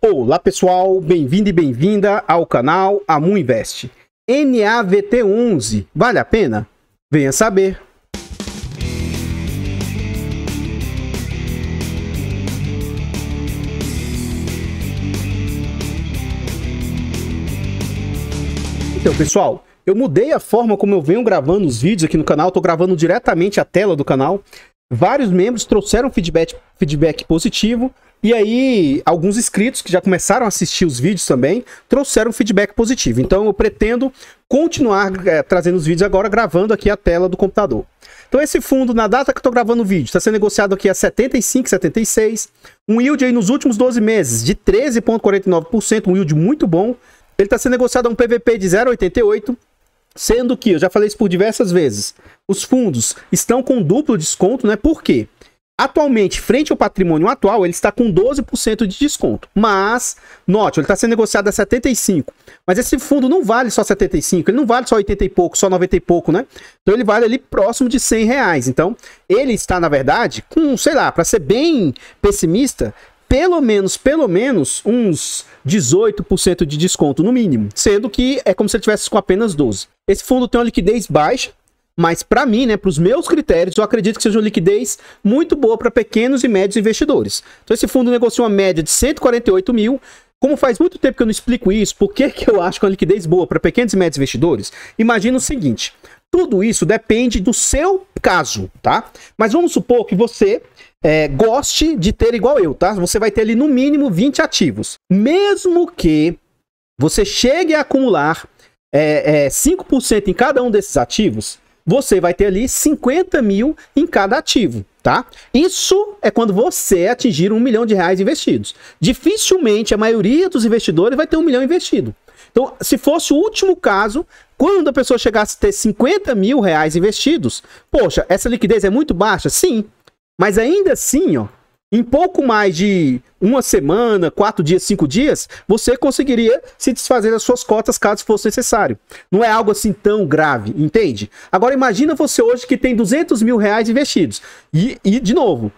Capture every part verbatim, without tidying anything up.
Olá pessoal, bem-vindo e bem-vinda ao canal A M U Invest. N A V T onze, vale a pena? Venha saber! Então pessoal, eu mudei a forma como eu venho gravando os vídeos aqui no canal, estou gravando diretamente a tela do canal. Vários membros trouxeram feedback, feedback positivo. E aí, alguns inscritos que já começaram a assistir os vídeos também, trouxeram feedback positivo. Então, eu pretendo continuar é, trazendo os vídeos agora, gravando aqui a tela do computador. Então, esse fundo, na data que eu estou gravando o vídeo, está sendo negociado aqui a setenta e cinco, setenta e seis. Um yield aí nos últimos doze meses de treze vírgula quarenta e nove por cento, um yield muito bom. Ele está sendo negociado a um P V P de zero vírgula oitenta e oito por cento. Sendo que, eu já falei isso por diversas vezes, os fundos estão com duplo desconto, né? Por quê? Atualmente, frente ao patrimônio atual, ele está com doze por cento de desconto. Mas, note, ele está sendo negociado a setenta e cinco por cento. Mas esse fundo não vale só setenta e cinco por cento, ele não vale só oitenta e pouco, só noventa e pouco, né? Então, ele vale ali próximo de cem reais. Então, ele está, na verdade, com, sei lá, para ser bem pessimista, pelo menos, pelo menos, uns dezoito por cento de desconto no mínimo. Sendo que é como se ele estivesse com apenas doze por cento. Esse fundo tem uma liquidez baixa. Mas para mim, né, para os meus critérios, eu acredito que seja uma liquidez muito boa para pequenos e médios investidores. Então esse fundo negociou uma média de cento e quarenta e oito mil. Como faz muito tempo que eu não explico isso, por que que eu acho que é uma liquidez boa para pequenos e médios investidores? Imagina o seguinte, tudo isso depende do seu caso, tá? Mas vamos supor que você é, goste de ter igual eu, tá? Você vai ter ali no mínimo vinte ativos. Mesmo que você chegue a acumular é, é, cinco por cento em cada um desses ativos, você vai ter ali cinquenta mil em cada ativo, tá? Isso é quando você atingir um milhão de reais investidos. Dificilmente a maioria dos investidores vai ter um milhão investido. Então, se fosse o último caso, quando a pessoa chegasse a ter cinquenta mil reais investidos, poxa, essa liquidez é muito baixa? Sim. Mas ainda assim, ó, em pouco mais de uma semana, quatro dias, cinco dias, você conseguiria se desfazer das suas cotas caso fosse necessário. Não é algo assim tão grave, entende? Agora imagina você hoje que tem duzentos mil reais investidos. E, e de novo,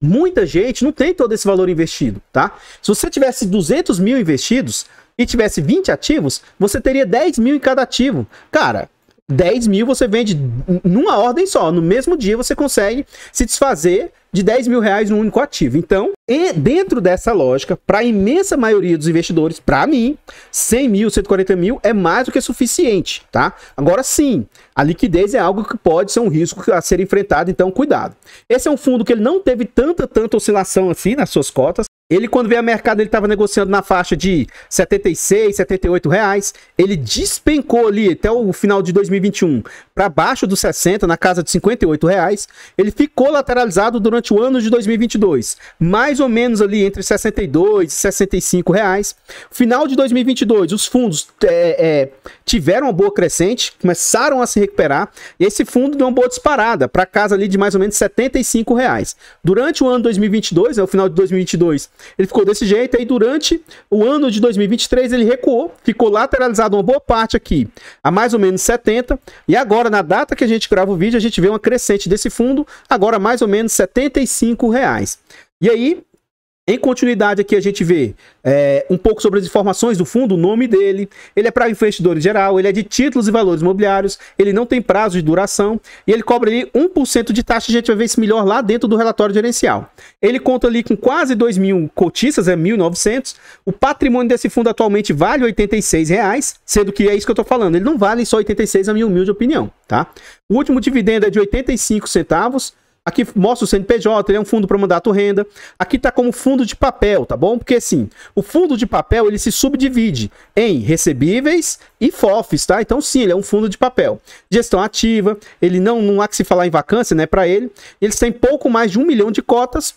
muita gente não tem todo esse valor investido, tá? Se você tivesse duzentos mil investidos e tivesse vinte ativos, você teria dez mil em cada ativo. Cara, dez mil você vende numa ordem só, no mesmo dia você consegue se desfazer de dez mil reais num único ativo. Então, e dentro dessa lógica, para a imensa maioria dos investidores, para mim, cem mil, cento e quarenta mil é mais do que suficiente, tá? Agora sim, a liquidez é algo que pode ser um risco a ser enfrentado, então cuidado. Esse é um fundo que ele não teve tanta, tanta oscilação assim nas suas cotas. Ele, quando veio a mercado, ele estava negociando na faixa de setenta e seis, setenta e oito reais. Ele despencou ali até o final de dois mil e vinte e um para baixo dos sessenta, na casa de cinquenta e oito reais. Ele ficou lateralizado durante o ano de dois mil e vinte e dois, mais ou menos ali entre sessenta e dois e sessenta e cinco reais. Final de dois mil e vinte e dois, os fundos é, é, tiveram uma boa crescente, começaram a se recuperar. E esse fundo deu uma boa disparada para casa ali de mais ou menos setenta e cinco reais. Durante o ano de dois mil e vinte e dois, é o final de dois mil e vinte e dois. Ele ficou desse jeito, aí durante o ano de dois mil e vinte e três ele recuou, ficou lateralizado uma boa parte aqui, a mais ou menos setenta, e agora na data que a gente grava o vídeo, a gente vê uma crescente desse fundo, agora mais ou menos setenta e cinco reais. E aí, em continuidade aqui a gente vê é, um pouco sobre as informações do fundo, o nome dele, ele é para investidor em geral, ele é de títulos e valores imobiliários, ele não tem prazo de duração, e ele cobra ali um por cento de taxa, a gente vai ver isso melhor lá dentro do relatório gerencial. Ele conta ali com quase dois mil cotistas, é mil e novecentos, o patrimônio desse fundo atualmente vale oitenta e seis reais, sendo que é isso que eu estou falando, ele não vale só oitenta e seis, a minha humilde opinião, tá? O último dividendo é de oitenta e cinco centavos, aqui mostra o C N P J, ele é um fundo para mandato renda. Aqui está como fundo de papel, tá bom? Porque assim, o fundo de papel ele se subdivide em recebíveis e F O Fs, tá? Então sim, ele é um fundo de papel. Gestão ativa, ele não, não há que se falar em vacância, né? Para ele, eles têm pouco mais de um milhão de cotas.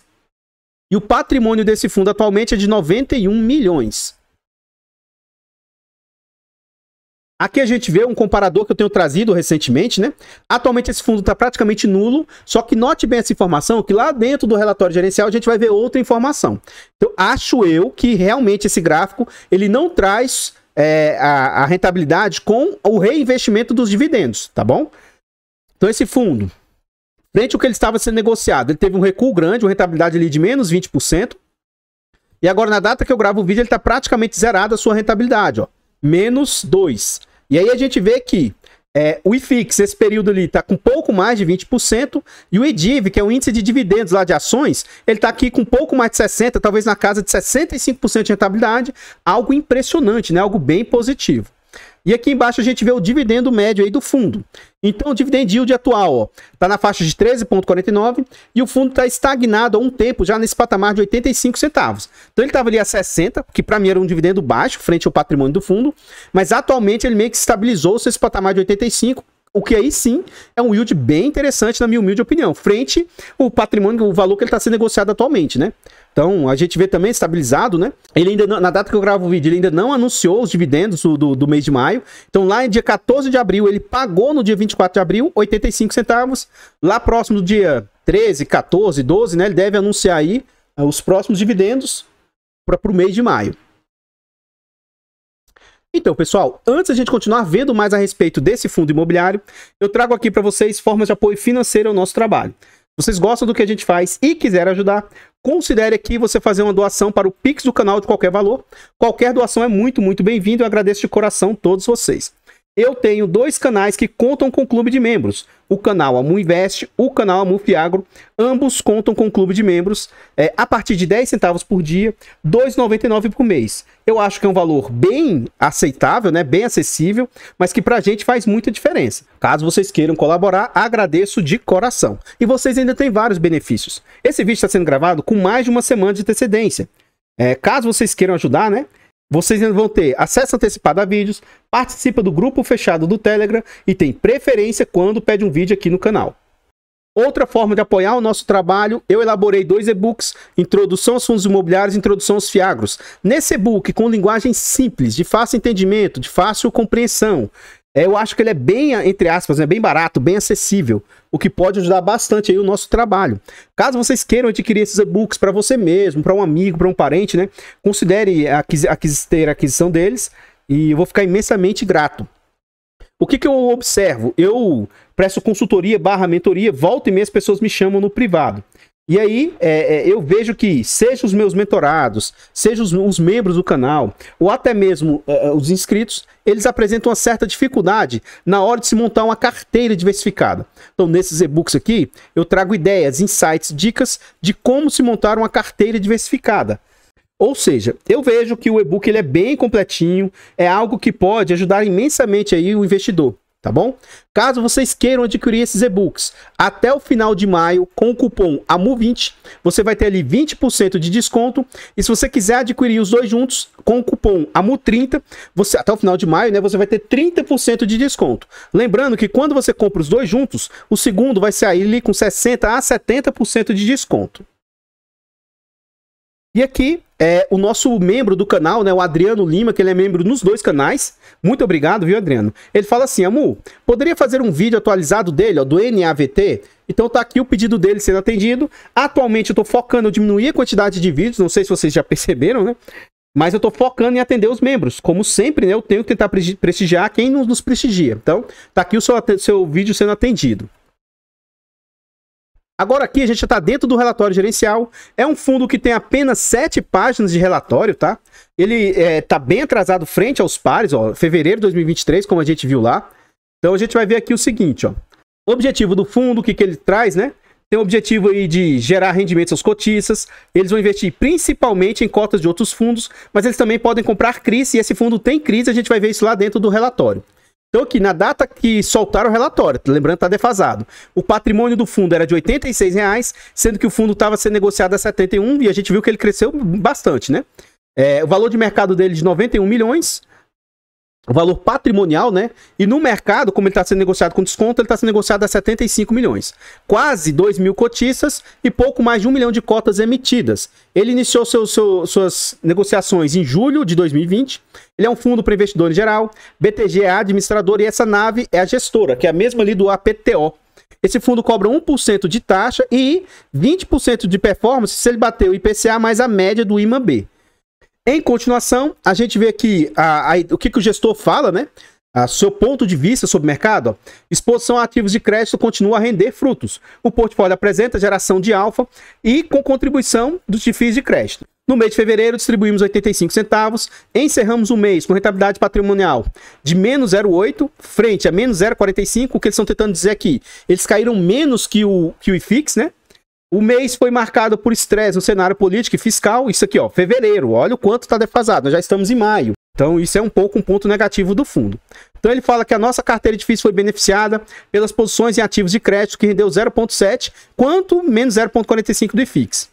E o patrimônio desse fundo atualmente é de noventa e um milhões. Aqui a gente vê um comparador que eu tenho trazido recentemente, né? Atualmente esse fundo está praticamente nulo, só que note bem essa informação, que lá dentro do relatório gerencial a gente vai ver outra informação. Então, acho eu que realmente esse gráfico, ele não traz é, a, a rentabilidade com o reinvestimento dos dividendos, tá bom? Então, esse fundo, frente ao que ele estava sendo negociado, ele teve um recuo grande, uma rentabilidade ali de menos vinte por cento. E agora, na data que eu gravo o vídeo, ele está praticamente zerado a sua rentabilidade, ó. menos dois. E aí a gente vê que é, o I F I X, esse período ali, está com pouco mais de vinte por cento. E o E D I V, que é o índice de dividendos lá de ações, ele está aqui com pouco mais de sessenta por cento, talvez na casa de sessenta e cinco por cento de rentabilidade. Algo impressionante, né? Algo bem positivo. E aqui embaixo a gente vê o dividendo médio aí do fundo. Então o dividend yield atual está na faixa de treze vírgula quarenta e nove e o fundo está estagnado há um tempo já nesse patamar de oitenta e cinco centavos. Então ele estava ali a sessenta, que para mim era um dividendo baixo frente ao patrimônio do fundo, mas atualmente ele meio que estabilizou-se esse patamar de oitenta e cinco, o que aí sim é um yield bem interessante na minha humilde opinião, frente ao patrimônio, o valor que ele está sendo negociado atualmente, né? Então, a gente vê também estabilizado, né? Ele ainda não, na data que eu gravo o vídeo, ele ainda não anunciou os dividendos do, do, do mês de maio. Então, lá em dia quatorze de abril, ele pagou no dia vinte e quatro de abril, oitenta e cinco centavos. Lá próximo do dia treze, quatorze, doze, né? Ele deve anunciar aí os próximos dividendos para o mês de maio. Então, pessoal, antes da gente continuar vendo mais a respeito desse fundo imobiliário, eu trago aqui para vocês formas de apoio financeiro ao nosso trabalho. Vocês gostam do que a gente faz e quiserem ajudar, considere aqui você fazer uma doação para o Pix do canal de qualquer valor. Qualquer doação é muito, muito bem-vindo. Eu agradeço de coração todos vocês. Eu tenho dois canais que contam com o clube de membros. O canal Amu Invest, o canal Amu Fiagro. Ambos contam com o clube de membros é, a partir de dez centavos por dia, dois reais e noventa e nove centavos por mês. Eu acho que é um valor bem aceitável, né? Bem acessível, mas que pra gente faz muita diferença. Caso vocês queiram colaborar, agradeço de coração. E vocês ainda têm vários benefícios. Esse vídeo está sendo gravado com mais de uma semana de antecedência. É, caso vocês queiram ajudar, né? Vocês ainda vão ter acesso antecipado a vídeos, participa do grupo fechado do Telegram e tem preferência quando pede um vídeo aqui no canal. Outra forma de apoiar o nosso trabalho, eu elaborei dois e-books, Introdução aos Fundos Imobiliários e Introdução aos Fiagros. Nesse e-book, com linguagem simples, de fácil entendimento, de fácil compreensão, eu acho que ele é bem, entre aspas, né, bem barato, bem acessível, o que pode ajudar bastante aí o nosso trabalho. Caso vocês queiram adquirir esses e-books para você mesmo, para um amigo, para um parente, né, considere aquis aquis ter a aquisição deles e eu vou ficar imensamente grato. O que que eu observo? Eu presto consultoria barra mentoria, volta e meia as pessoas me chamam no privado. E aí é, é, eu vejo que, seja os meus mentorados, seja os, os membros do canal, ou até mesmo é, os inscritos, eles apresentam uma certa dificuldade na hora de se montar uma carteira diversificada. Então, nesses e-books aqui, eu trago ideias, insights, dicas de como se montar uma carteira diversificada. Ou seja, eu vejo que o e-book ele é bem completinho, é algo que pode ajudar imensamente aí o investidor. Tá bom? Caso vocês queiram adquirir esses e-books até o final de maio, com o cupom A M U vinte, você vai ter ali vinte por cento de desconto. E se você quiser adquirir os dois juntos, com o cupom A M U trinta, você, até o final de maio, né, você vai ter trinta por cento de desconto. Lembrando que quando você compra os dois juntos, o segundo vai sair ali com sessenta a setenta por cento de desconto. E aqui é o nosso membro do canal, né, o Adriano Lima, que ele é membro nos dois canais. Muito obrigado, viu, Adriano? Ele fala assim: Amu, poderia fazer um vídeo atualizado dele, ó, do N A V T? Então tá aqui o pedido dele sendo atendido. Atualmente eu tô focando em diminuir a quantidade de vídeos, não sei se vocês já perceberam, né? Mas eu tô focando em atender os membros. Como sempre, né, eu tenho que tentar prestigiar quem nos prestigia. Então tá aqui o seu, seu vídeo sendo atendido. Agora aqui a gente já está dentro do relatório gerencial, é um fundo que tem apenas sete páginas de relatório, tá? Ele está é, bem atrasado frente aos pares, ó, fevereiro de dois mil e vinte e três, como a gente viu lá. Então a gente vai ver aqui o seguinte, ó, objetivo do fundo, o que, que ele traz, né? Tem o objetivo aí de gerar rendimentos aos cotistas, eles vão investir principalmente em cotas de outros fundos, mas eles também podem comprar C R Is, e esse fundo tem C R Is, a gente vai ver isso lá dentro do relatório. Então aqui, na data que soltaram o relatório, lembrando que está defasado, o patrimônio do fundo era de oitenta e seis reais, sendo que o fundo estava sendo negociado a setenta e um reais, e a gente viu que ele cresceu bastante, né? É, o valor de mercado dele de noventa e um milhões, o valor patrimonial, né? E no mercado, como ele está sendo negociado com desconto, ele está sendo negociado a setenta e cinco milhões. Quase dois mil cotistas e pouco mais de um milhão de cotas emitidas. Ele iniciou seu, seu, suas negociações em julho de dois mil e vinte. Ele é um fundo para investidor em geral, B T G é a administradora e essa Nave é a gestora, que é a mesma ali do A P T O. Esse fundo cobra um por cento de taxa e vinte por cento de performance se ele bater o I P C A mais a média do I M A B. Em continuação, a gente vê aqui a, a, o que, que o gestor fala, né? A seu ponto de vista sobre o mercado, ó. Exposição a ativos de crédito continua a render frutos. O portfólio apresenta geração de alfa e com contribuição dos T I Fs de crédito. No mês de fevereiro, distribuímos oitenta e cinco centavos, encerramos o mês com rentabilidade patrimonial de menos zero vírgula oito frente a menos zero vírgula quarenta e cinco, o que eles estão tentando dizer aqui. Eles caíram menos que o, que o I F I X, né? O mês foi marcado por estresse no cenário político e fiscal. Isso aqui, ó, fevereiro, olha o quanto está defasado, nós já estamos em maio. Então, isso é um pouco um ponto negativo do fundo. Então, ele fala que a nossa carteira de F I I foi beneficiada pelas posições em ativos de crédito, que rendeu zero vírgula sete, quanto menos zero vírgula quarenta e cinco do I F I X.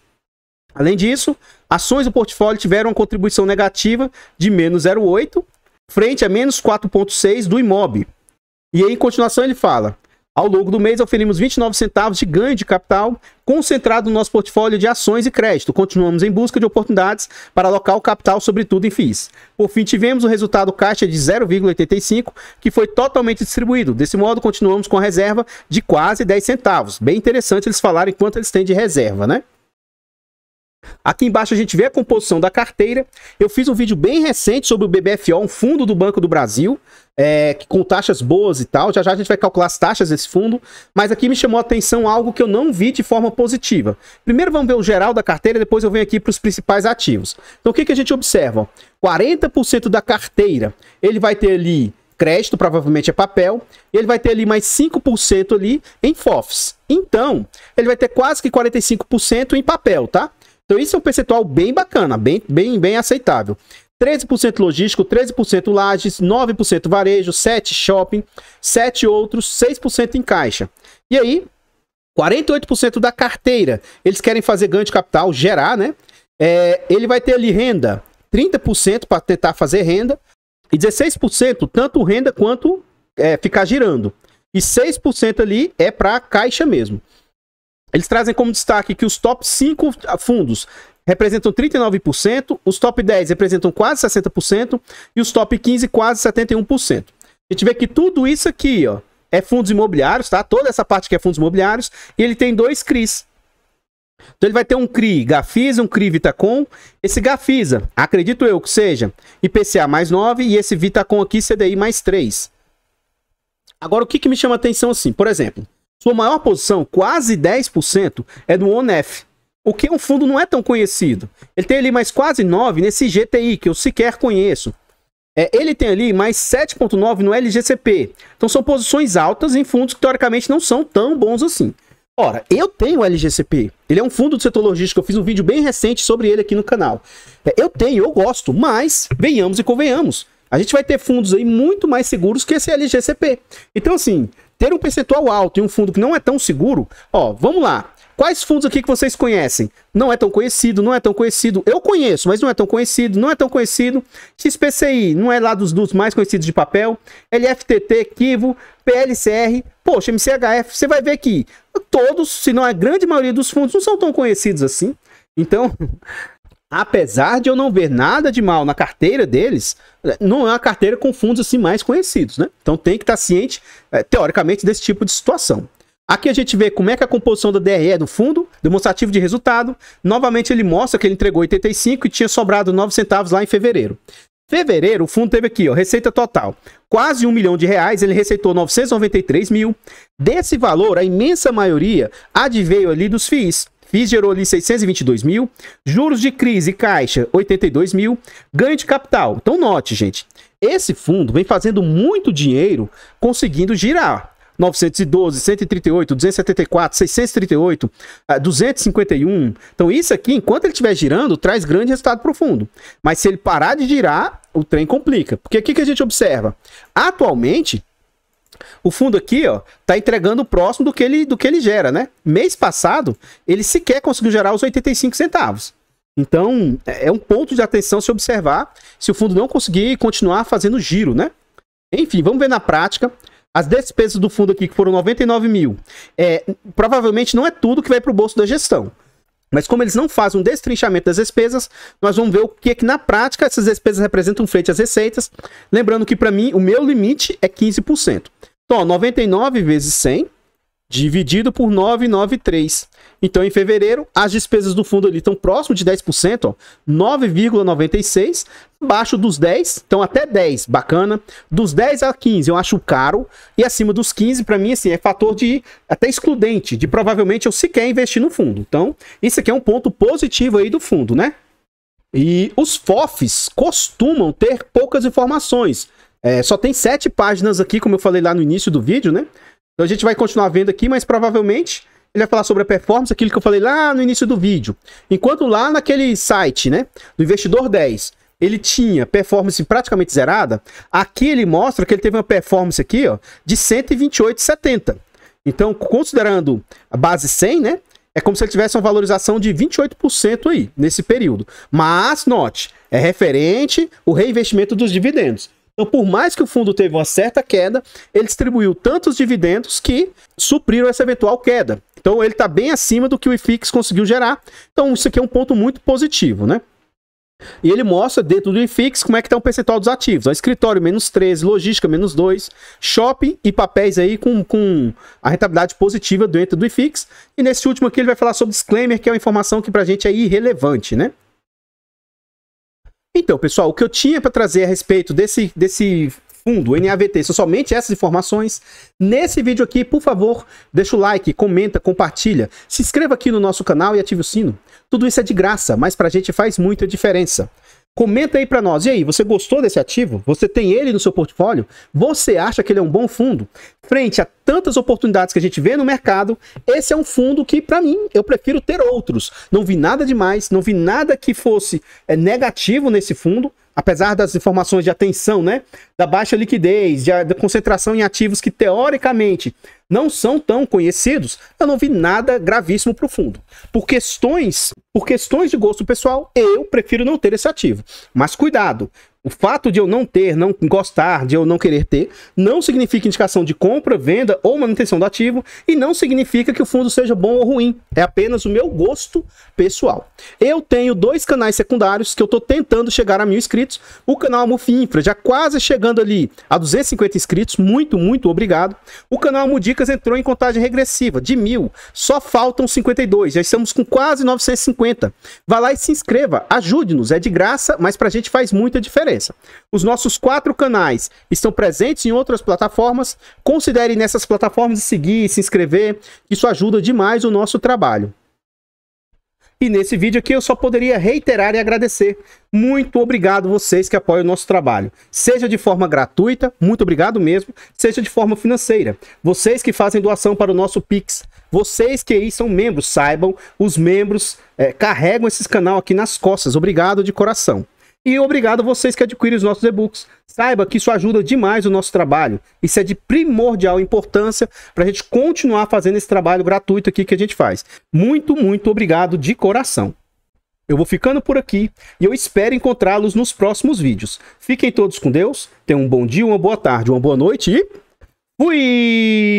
Além disso, ações do portfólio tiveram uma contribuição negativa de menos zero vírgula oito, frente a menos quatro vírgula seis do I M O B. E aí, em continuação, ele fala: ao longo do mês, oferimos vinte e nove centavos de ganho de capital concentrado no nosso portfólio de ações e crédito. Continuamos em busca de oportunidades para alocar o capital, sobretudo em F I Is. Por fim, tivemos o resultado caixa de zero vírgula oitenta e cinco, que foi totalmente distribuído. Desse modo, continuamos com a reserva de quase dez centavos. Bem interessante eles falarem quanto eles têm de reserva, né? Aqui embaixo a gente vê a composição da carteira. Eu fiz um vídeo bem recente sobre o B B F O, um fundo do Banco do Brasil, é, com taxas boas e tal. Já já a gente vai calcular as taxas desse fundo, mas aqui me chamou a atenção algo que eu não vi de forma positiva. Primeiro vamos ver o geral da carteira, depois eu venho aqui para os principais ativos. Então o que, que a gente observa? quarenta por cento da carteira ele vai ter ali crédito, provavelmente é papel, e ele vai ter ali mais cinco por cento ali em F O Fs. Então ele vai ter quase que quarenta e cinco por cento em papel, tá? Então, isso é um percentual bem bacana, bem, bem, bem aceitável. treze por cento logístico, treze por cento lajes, nove por cento varejo, sete por cento shopping, sete por cento outros, seis por cento em caixa. E aí, quarenta e oito por cento da carteira, eles querem fazer ganho de capital, gerar, né? É, ele vai ter ali renda, trinta por cento para tentar fazer renda, e dezesseis por cento tanto renda quanto é, ficar girando. E seis por cento ali é para caixa mesmo. Eles trazem como destaque que os top cinco fundos representam trinta e nove por cento, os top dez representam quase sessenta por cento e os top quinze quase setenta e um por cento. A gente vê que tudo isso aqui, ó, é fundos imobiliários, tá? Toda essa parte aqui é fundos imobiliários e ele tem dois C R Is. Então ele vai ter um C R I Gafisa, um C R I Vitacom. Esse Gafisa, acredito eu que seja I P C A mais nove e esse Vitacom aqui C D I mais três. Agora o que, que me chama a atenção assim, por exemplo... Sua maior posição, quase dez por cento, é do Onef, o que é um fundo não é tão conhecido. Ele tem ali mais quase nove por cento nesse G T I, que eu sequer conheço. É, ele tem ali mais sete vírgula nove por cento no L G C P. Então são posições altas em fundos que teoricamente não são tão bons assim. Ora, eu tenho o L G C P, ele é um fundo do setor logístico, eu fiz um vídeo bem recente sobre ele aqui no canal. É, eu tenho, eu gosto, mas venhamos e convenhamos. A gente vai ter fundos aí muito mais seguros que esse L G C P. Então assim... Ter um percentual alto em um fundo que não é tão seguro, ó, vamos lá. Quais fundos aqui que vocês conhecem? Não é tão conhecido, não é tão conhecido. Eu conheço, mas não é tão conhecido, não é tão conhecido. X P C I, não é lá dos, dos mais conhecidos de papel. L F T T, Kivo, P L C R, poxa, M C H F. Você vai ver que todos, se não a grande maioria dos fundos, não são tão conhecidos assim. Então... Apesar de eu não ver nada de mal na carteira deles, não é uma carteira com fundos assim mais conhecidos, né? Então tem que estar ciente, é, teoricamente, desse tipo de situação. Aqui a gente vê como é que a composição da D R E do fundo, demonstrativo de resultado. Novamente ele mostra que ele entregou oitenta e cinco e tinha sobrado nove centavos lá em fevereiro. Fevereiro, o fundo teve aqui, ó, receita total, quase um milhão de reais, ele receitou novecentos e noventa e três mil. Desse valor, a imensa maioria adveio ali dos F I Is. F I I gerou ali seiscentos e vinte e dois mil, juros de crise e caixa oitenta e dois mil, ganho de capital. Então note, gente, esse fundo vem fazendo muito dinheiro conseguindo girar. novecentos e doze, cento e trinta e oito, duzentos e setenta e quatro, seiscentos e trinta e oito, duzentos e cinquenta e um. Então isso aqui, enquanto ele estiver girando, traz grande resultado para o fundo. Mas se ele parar de girar, o trem complica. Porque aqui que a gente observa, atualmente... O fundo aqui, ó, tá entregando próximo do que ele, do que ele gera, né? Mês passado, ele sequer conseguiu gerar os oitenta e cinco centavos. Então, é um ponto de atenção se observar se o fundo não conseguir continuar fazendo giro, né? Enfim, vamos ver na prática. As despesas do fundo aqui, que foram noventa e nove mil, é, provavelmente não é tudo que vai para o bolso da gestão. Mas como eles não fazem um destrinchamento das despesas, nós vamos ver o que, que na prática essas despesas representam frente às receitas. Lembrando que para mim, o meu limite é quinze por cento. Então, ó, noventa e nove vezes cem, dividido por novecentos e noventa e três. Então, em fevereiro, as despesas do fundo ali estão próximo de dez por cento, nove vírgula noventa e seis, abaixo dos dez, então até dez, bacana. Dos dez a quinze eu acho caro, e acima dos quinze, para mim, assim, é fator de até excludente, de provavelmente eu sequer investir no fundo. Então, isso aqui é um ponto positivo aí do fundo, né? E os F O Fs costumam ter poucas informações. É, só tem sete páginas aqui, como eu falei lá no início do vídeo, né? Então a gente vai continuar vendo aqui, mas provavelmente ele vai falar sobre a performance, aquilo que eu falei lá no início do vídeo. Enquanto lá naquele site, né, do Investidor dez, ele tinha performance praticamente zerada, aqui ele mostra que ele teve uma performance aqui, ó, de cento e vinte e oito vírgula setenta. Então, considerando a base cem, né, é como se ele tivesse uma valorização de vinte e oito por cento aí, nesse período. Mas, note, é referente ao reinvestimento dos dividendos. Então, por mais que o fundo teve uma certa queda, ele distribuiu tantos dividendos que supriram essa eventual queda. Então, ele está bem acima do que o I F I X conseguiu gerar. Então, isso aqui é um ponto muito positivo, né? E ele mostra dentro do I F I X como é que está o percentual dos ativos. Ó, escritório menos treze, logística menos dois, shopping e papéis aí com, com a rentabilidade positiva dentro do I F I X. E nesse último aqui ele vai falar sobre disclaimer, que é uma informação que para a gente é irrelevante, né? Então, pessoal, o que eu tinha para trazer a respeito desse, desse fundo, N A V T, são somente essas informações. Nesse vídeo aqui, por favor, deixa o like, comenta, compartilha, se inscreva aqui no nosso canal e ative o sino. Tudo isso é de graça, mas pra gente faz muita diferença. Comenta aí pra nós. E aí, você gostou desse ativo? Você tem ele no seu portfólio? Você acha que ele é um bom fundo? Frente a tantas oportunidades que a gente vê no mercado, esse é um fundo que, pra mim, eu prefiro ter outros. Não vi nada demais, não vi nada que fosse é, negativo nesse fundo, apesar das informações de atenção, né? Da baixa liquidez, de, da concentração em ativos que, teoricamente, não são tão conhecidos, eu não vi nada gravíssimo para o fundo. Por questões, por questões de gosto pessoal, eu prefiro não ter esse ativo. Mas cuidado, o fato de eu não ter, não gostar, de eu não querer ter, não significa indicação de compra, venda ou manutenção do ativo, e não significa que o fundo seja bom ou ruim. É apenas o meu gosto pessoal. Eu tenho dois canais secundários que eu estou tentando chegar a mil inscritos. O canal Amu Infra já quase chegando ali a duzentos e cinquenta inscritos. Muito, muito obrigado. O canal Amu Dica entrou em contagem regressiva de mil, só faltam cinquenta e dois, já estamos com quase novecentos e cinquenta. Vá lá e se inscreva, ajude-nos, é de graça, mas pra gente faz muita diferença. Os nossos quatro canais estão presentes em outras plataformas, considere nessas plataformas seguir, se inscrever, isso ajuda demais o nosso trabalho. E nesse vídeo aqui eu só poderia reiterar e agradecer. Muito obrigado vocês que apoiam o nosso trabalho. Seja de forma gratuita, muito obrigado mesmo, seja de forma financeira. Vocês que fazem doação para o nosso Pix, vocês que aí são membros, saibam, os membros é, carregam esse canal aqui nas costas. Obrigado de coração. E obrigado a vocês que adquirem os nossos e-books. Saiba que isso ajuda demais o nosso trabalho. Isso é de primordial importância para a gente continuar fazendo esse trabalho gratuito aqui que a gente faz. Muito, muito obrigado de coração. Eu vou ficando por aqui e eu espero encontrá-los nos próximos vídeos. Fiquem todos com Deus, tenham um bom dia, uma boa tarde, uma boa noite e fui!